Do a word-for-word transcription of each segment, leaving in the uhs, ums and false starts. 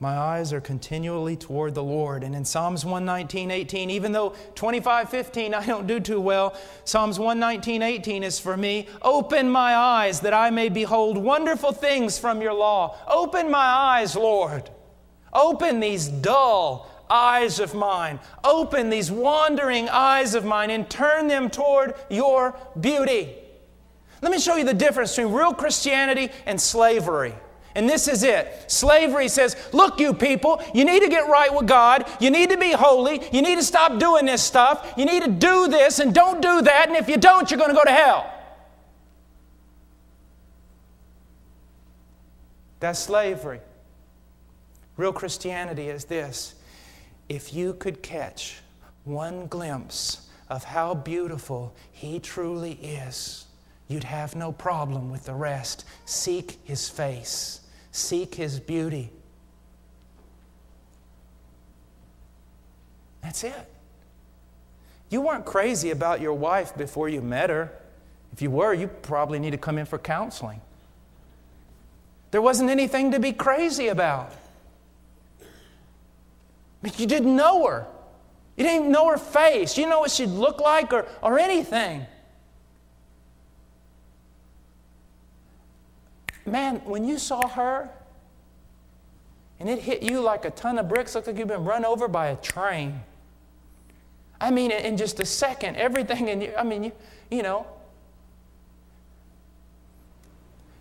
My eyes are continually toward the Lord. And in Psalms one nineteen, eighteen, even though twenty-five, fifteen, I don't do too well, Psalms one nineteen, eighteen is for me. Open my eyes that I may behold wonderful things from your law. Open my eyes, Lord. Open these dull eyes of mine. Open these wandering eyes of mine and turn them toward your beauty. Let me show you the difference between real Christianity and slavery. And this is it. Slavery says, look, you people, you need to get right with God. You need to be holy. You need to stop doing this stuff. You need to do this and don't do that. And if you don't, you're going to go to hell. That's slavery. Real Christianity is this. If you could catch one glimpse of how beautiful He truly is, you'd have no problem with the rest. Seek His face. Seek His beauty. That's it. You weren't crazy about your wife before you met her. If you were, you probably need to come in for counseling. There wasn't anything to be crazy about. But you didn't know her. You didn't even know her face. You didn't know what she'd look like or, or anything. Man, when you saw her and it hit you like a ton of bricks, looked like you've been run over by a train. I mean, in just a second, everything in you, I mean, you, you know.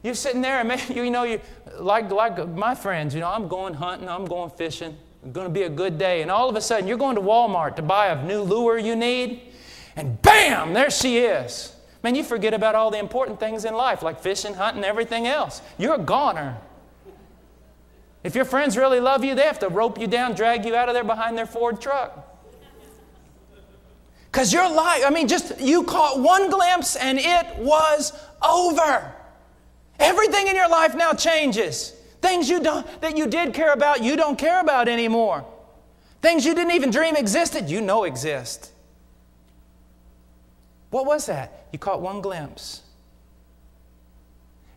You're sitting there and, man, you know, you, like, like my friends, you know, I'm going hunting, I'm going fishing. It's going to be a good day. And all of a sudden, you're going to Walmart to buy a new lure you need. And bam, there she is. Man, you forget about all the important things in life, like fishing, hunting, everything else. You're a goner. If your friends really love you, they have to rope you down, drag you out of there behind their Ford truck. Because your life, I mean, just you caught one glimpse and it was over. Everything in your life now changes. Things you don't, that you did care about, you don't care about anymore. Things you didn't even dream existed, you know exist. What was that? You caught one glimpse.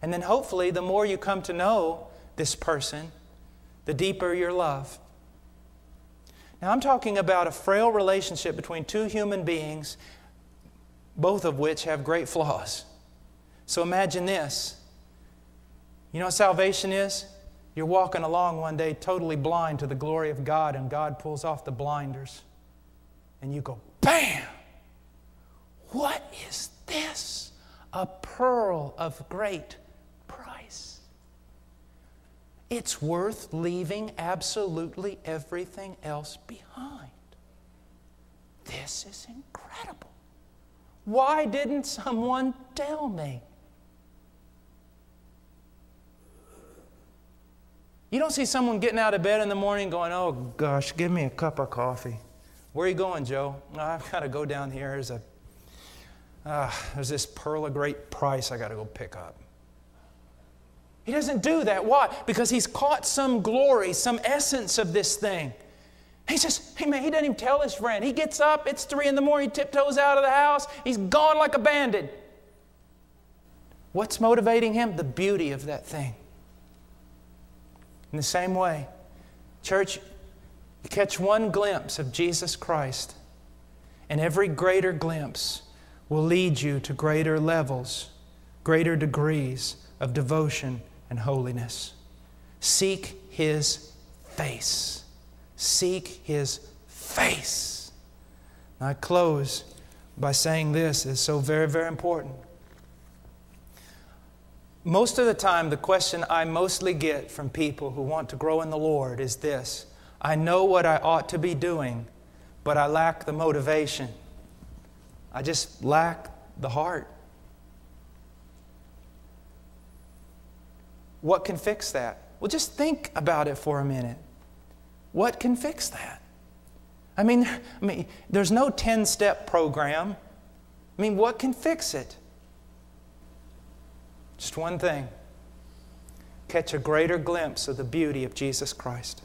And then hopefully the more you come to know this person, the deeper your love. Now I'm talking about a frail relationship between two human beings, both of which have great flaws. So imagine this. You know what salvation is? You're walking along one day totally blind to the glory of God, and God pulls off the blinders. And you go, bam! What is this? A pearl of great price. It's worth leaving absolutely everything else behind. This is incredible. Why didn't someone tell me? You don't see someone getting out of bed in the morning going, oh gosh, give me a cup of coffee. Where are you going, Joe? Oh, I've got to go down here. There's a Uh, there's this pearl of great price I got to go pick up. He doesn't do that. Why? Because he's caught some glory, some essence of this thing. He says, hey man, he doesn't even tell his friend. He gets up, it's three in the morning, he tiptoes out of the house, he's gone like a bandit. What's motivating him? The beauty of that thing. In the same way, church, you catch one glimpse of Jesus Christ, and every greater glimpse will lead you to greater levels, greater degrees of devotion and holiness. Seek His face. Seek His face. And I close by saying this. It's so very, very important. Most of the time, the question I mostly get from people who want to grow in the Lord is this. I know what I ought to be doing, but I lack the motivation. I just lack the heart. What can fix that? Well, just think about it for a minute. What can fix that? I mean, I mean there's no ten-step program. I mean, what can fix it? Just one thing. Catch a greater glimpse of the beauty of Jesus Christ.